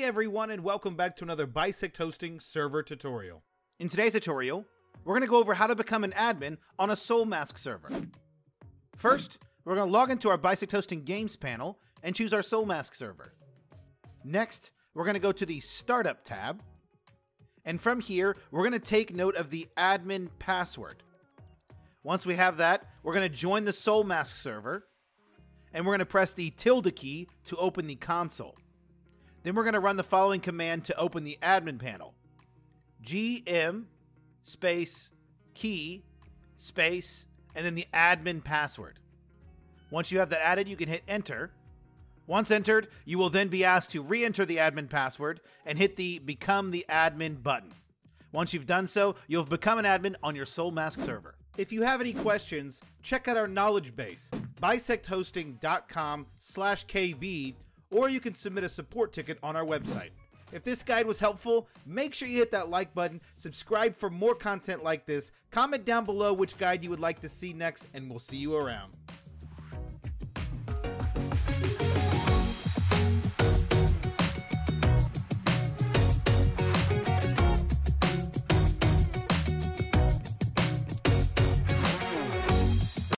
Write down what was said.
Hey everyone, and welcome back to another Bisect Hosting server tutorial. In today's tutorial, we're going to go over how to become an admin on a Soulmask server. First, we're going to log into our Bisect Hosting Games panel and choose our Soulmask server. Next, we're going to go to the Startup tab, and from here, we're going to take note of the admin password. Once we have that, we're going to join the Soulmask server, and we're going to press the tilde key to open the console. Then we're going to run the following command to open the admin panel. GM space key space and then the admin password. Once you have that added, you can hit enter. Once entered, you will then be asked to re-enter the admin password and hit the become the admin button. Once you've done so, you'll have become an admin on your Soulmask server. If you have any questions, check out our knowledge base, bisecthosting.com/kb, or you can submit a support ticket on our website. If this guide was helpful, make sure you hit that like button, subscribe for more content like this, comment down below which guide you would like to see next, and we'll see you around.